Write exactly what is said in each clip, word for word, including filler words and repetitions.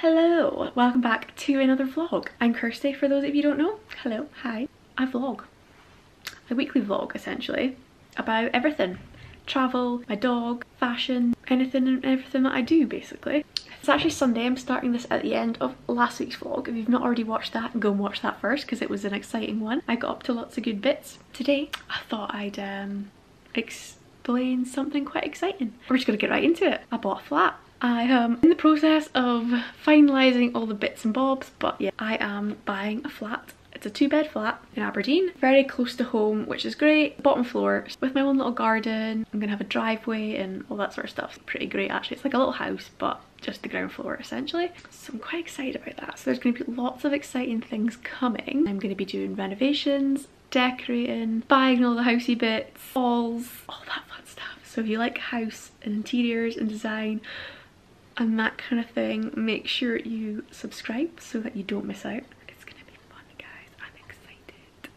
Hello, welcome back to another vlog. I'm Kirsty, for those of you who don't know. Hello, hi. I vlog, a weekly vlog essentially, about everything. Travel, my dog, fashion, anything and everything that I do basically. It's actually Sunday, I'm starting this at the end of last week's vlog. If you've not already watched that, go and watch that first because it was an exciting one. I got up to lots of good bits. Today, I thought I'd um, explain something quite exciting. We're just gonna get right into it. I bought a flat. I am in the process of finalising all the bits and bobs, but yeah, I am buying a flat. It's a two bed flat in Aberdeen, very close to home, which is great. Bottom floor with my own little garden. I'm gonna have a driveway and all that sort of stuff. It's pretty great actually. It's like a little house, but just the ground floor essentially. So I'm quite excited about that. So there's gonna be lots of exciting things coming. I'm gonna be doing renovations, decorating, buying all the housey bits, walls, all that fun stuff. So if you like house and interiors and design, and that kind of thing, make sure you subscribe so that you don't miss out. It's gonna be fun, guys. I'm excited.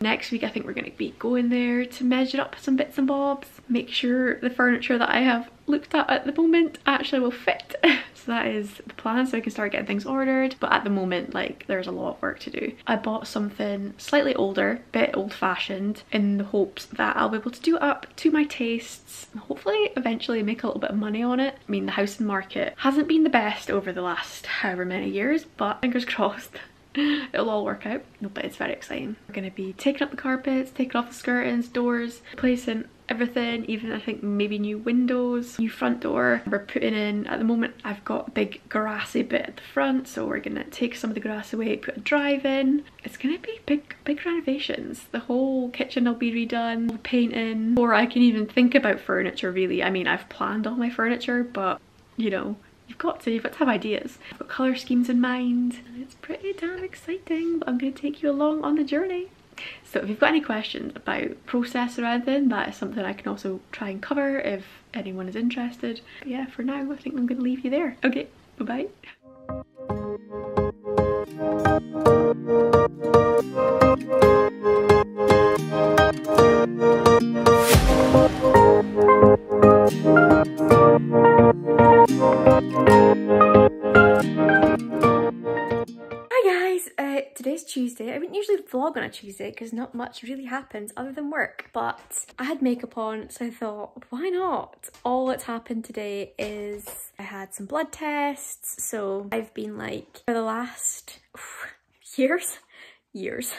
Next week I think we're gonna be going there to measure up some bits and bobs, make sure the furniture that I have looked at at the moment actually will fit. So that is the plan, so I can start getting things ordered, but at the moment, like, there's a lot of work to do. I bought something slightly older, bit old-fashioned, in the hopes that I'll be able to do it up to my tastes and hopefully eventually make a little bit of money on it. I mean, the housing market hasn't been the best over the last however many years, but fingers crossed it'll all work out. No, but it's very exciting. We're gonna be taking up the carpets, taking off the curtains, doors, placing everything, even I think maybe new windows, new front door. We're putting in, at the moment I've got a big grassy bit at the front, so we're gonna take some of the grass away, put a drive in. It's gonna be big big renovations. The whole kitchen will be redone, all the painting, before I can even think about furniture really. I mean, I've planned all my furniture, but you know, You've got to, you've got to have ideas. I've got colour schemes in mind and it's pretty damn exciting, but I'm going to take you along on the journey. So if you've got any questions about process or anything, that is something I can also try and cover if anyone is interested. But yeah, for now I think I'm going to leave you there. Okay, bye bye. Tuesday. I wouldn't usually vlog on a Tuesday because not much really happens other than work, but I had makeup on, so I thought, why not? All that's happened today is I had some blood tests, so I've been, like, for the last years years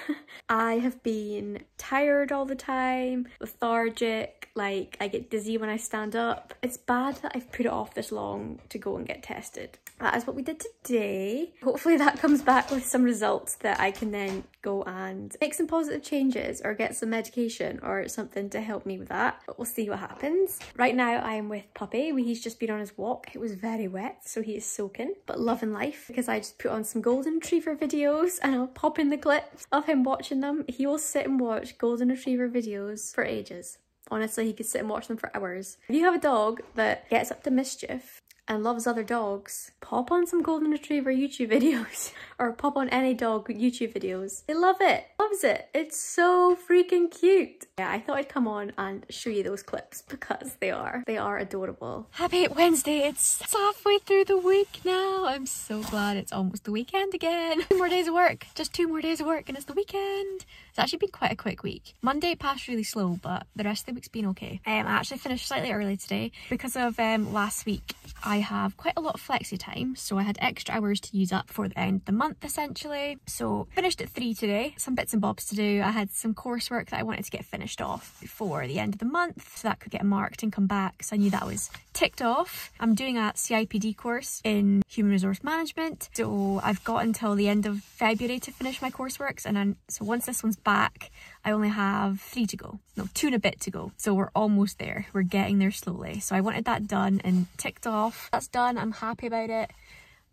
I have been tired all the time, lethargic, like I get dizzy when I stand up. It's bad that I've put it off this long to go and get tested. That is what we did today. Hopefully that comes back with some results that I can then go and make some positive changes or get some medication or something to help me with that. But we'll see what happens. Right now I am with Puppy. He's just been on his walk. It was very wet, so he is soaking, but loving life because I just put on some golden retriever videos and I'll pop in the clips of him watching them. He will sit and watch golden retriever videos for ages. Honestly, he could sit and watch them for hours. If you have a dog that gets up to mischief and loves other dogs, pop on some golden retriever YouTube videos or pop on any dog YouTube videos. They love it, loves it. It's so freaking cute. Yeah, I thought I'd come on and show you those clips because they are, they are adorable. Happy Wednesday, it's halfway through the week now. I'm so glad it's almost the weekend again. Two more days of work, just two more days of work and it's the weekend. It's actually been quite a quick week. Monday passed really slow, but the rest of the week's been okay. Um, I actually finished slightly early today because of um, last week. I have quite a lot of flexi time, so I had extra hours to use up for the end of the month essentially. So finished at three today. Some bits and bobs to do. I had some coursework that I wanted to get finished off before the end of the month, so that could get marked and come back. So I knew that was ticked off. I'm doing a C I P D course in human resource management, so I've got until the end of February to finish my courseworks, and then so once this one's back, I only have three to go. No, two and a bit to go. So we're almost there. We're getting there slowly. So I wanted that done and ticked off. That's done. I'm happy about it.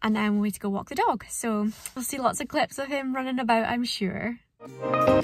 And now I'm going to go walk the dog. So we'll see lots of clips of him running about, I'm sure. Oh,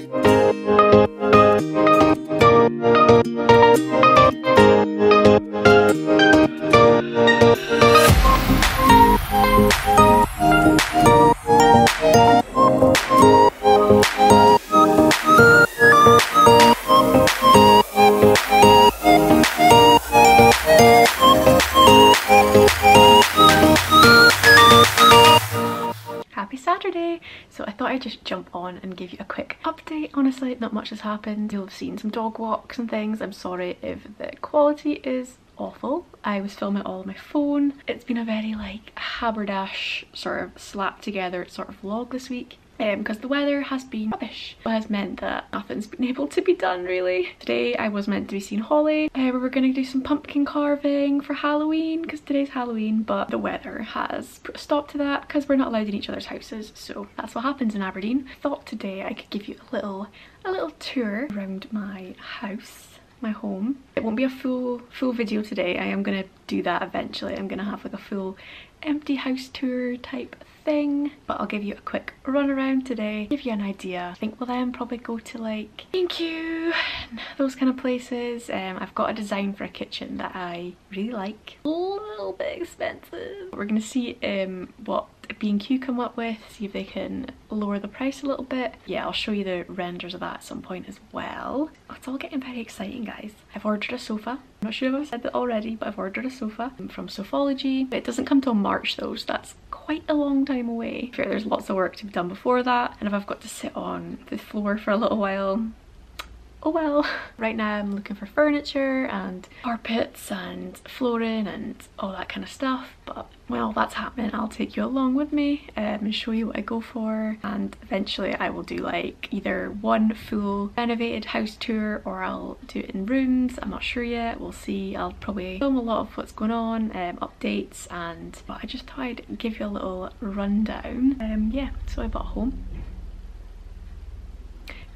Friday, so I thought I'd just jump on and give you a quick update. Honestly, not much has happened. You'll have seen some dog walks and things. I'm sorry if the quality is awful. I was filming it all on my phone. It's been a very like haberdash sort of slap together sort of vlog this week. Because um, the weather has been rubbish, it has meant that nothing's been able to be done really. Today I was meant to be seeing Holly. Uh, we were going to do some pumpkin carving for Halloween because today's Halloween, but the weather has put a stop to that because we're not allowed in each other's houses, so that's what happens in Aberdeen. I thought today I could give you a little, a little tour around my house. My home. It won't be a full full video today. I am gonna do that eventually. I'm gonna have like a full empty house tour type thing, but I'll give you a quick run around today, give you an idea. I think we'll then probably go to like thank you those kind of places. um I've got a design for a kitchen that I really like. A little bit expensive. We're gonna see um what B and Q come up with, see if they can lower the price a little bit. Yeah, I'll show you the renders of that at some point as well. Oh, it's all getting very exciting, guys. I've ordered a sofa. I'm not sure if I've said that already, but I've ordered a sofa from Sofology. It doesn't come till March though, so that's quite a long time away. Fair, there's lots of work to be done before that, and if I've got to sit on the floor for a little while, oh well. Right now I'm looking for furniture and carpets and flooring and all that kind of stuff, but well, that's happening. I'll take you along with me um, and show you what I go for, and eventually I will do like either one full renovated house tour or I'll do it in rooms. I'm not sure yet, we'll see. I'll probably film a lot of what's going on, um, updates, and but I just thought I'd give you a little rundown. Um, yeah, so I bought a home.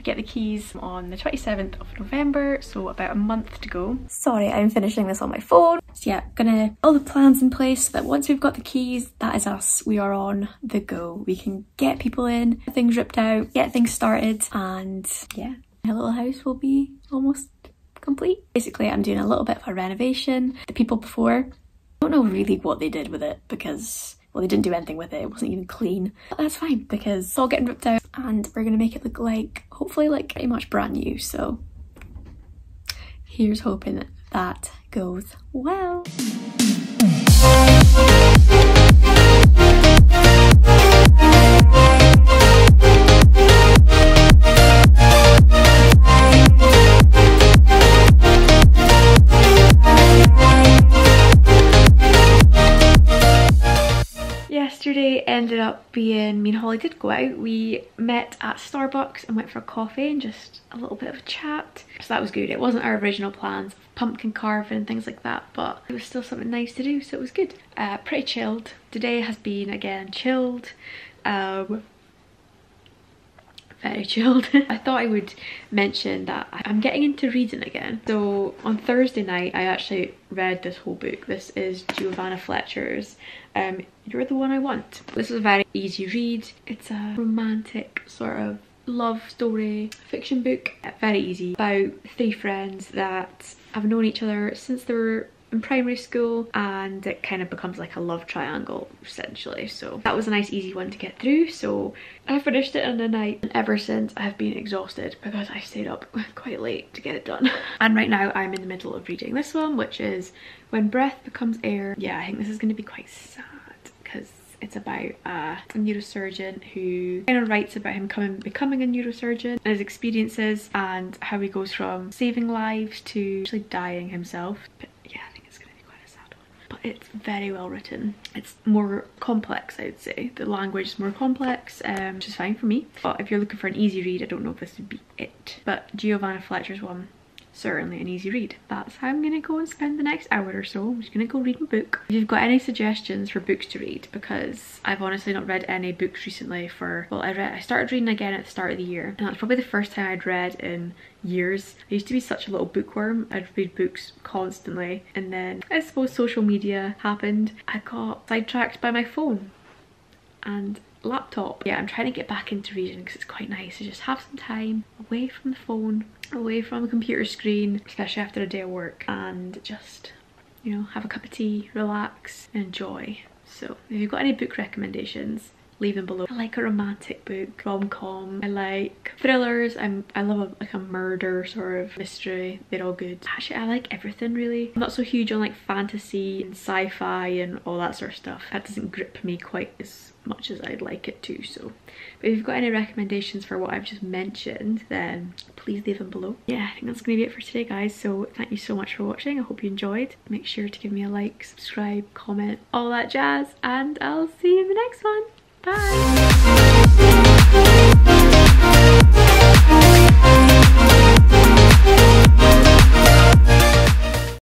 Get the keys on the twenty-seventh of November, so about a month to go. Sorry, I'm finishing this on my phone. So yeah, gonna all the plans in place so that once we've got the keys, that is us. We are on the go. We can get people in, get things ripped out, get things started, and yeah, my little house will be almost complete. Basically, I'm doing a little bit of a renovation. The people before, I don't know really what they did with it because, well, they didn't do anything with it, it wasn't even clean. But that's fine because it's all getting ripped out and we're gonna make it look like, hopefully, like pretty much brand new. So here's hoping that, that goes well. Yesterday ended up being, me and Holly did go out. We met at Starbucks and went for a coffee and just a little bit of a chat. So that was good. It wasn't our original plans of pumpkin carving and things like that, but it was still something nice to do, so it was good. Uh, pretty chilled. Today has been, again, chilled. Um, very chilled. I thought I would mention that I'm getting into reading again. So on Thursday night, I actually read this whole book. This is Giovanna Fletcher's um, You're the One I Want. This is a very easy read. It's a romantic sort of love story fiction book. Very easy. About three friends that have known each other since they were in primary school, and it kind of becomes like a love triangle essentially. So that was a nice easy one to get through. So I finished it in a night, and ever since I have been exhausted because I stayed up quite late to get it done. And right now I'm in the middle of reading this one, which is When Breath Becomes Air. Yeah, I think this is going to be quite sad because it's about a neurosurgeon who kind of writes about him coming, becoming a neurosurgeon and his experiences and how he goes from saving lives to actually dying himself. But yeah, I think it's going to be quite a sad one. But it's very well written. It's more complex, I would say. The language is more complex, um, which is fine for me. But if you're looking for an easy read, I don't know if this would be it. But Giovanna Fletcher's one, certainly an easy read. That's how I'm going to go and spend the next hour or so. I'm just going to go read my book. If you've got any suggestions for books to read, because I've honestly not read any books recently for, well, I read, I started reading again at the start of the year, and that's probably the first time I'd read in years. I used to be such a little bookworm. I'd read books constantly, and then I suppose social media happened. I got sidetracked by my phone and laptop. Yeah, I'm trying to get back into reading because it's quite nice to just have some time away from the phone, away from a computer screen, especially after a day of work, and just, you know, have a cup of tea, relax, and enjoy. So if you've got any book recommendations, leave them below. I like a romantic book, rom-com. I like thrillers. I'm I love a, like a murder sort of mystery. They're all good. Actually, I like everything really. I'm not so huge on like fantasy and sci-fi and all that sort of stuff. That doesn't grip me quite as much as I'd like it to. So, but if you've got any recommendations for what I've just mentioned, then please leave them below. Yeah, I think that's gonna be it for today, guys. So thank you so much for watching. I hope you enjoyed. Make sure to give me a like, subscribe, comment, all that jazz, and I'll see you in the next one. Bye.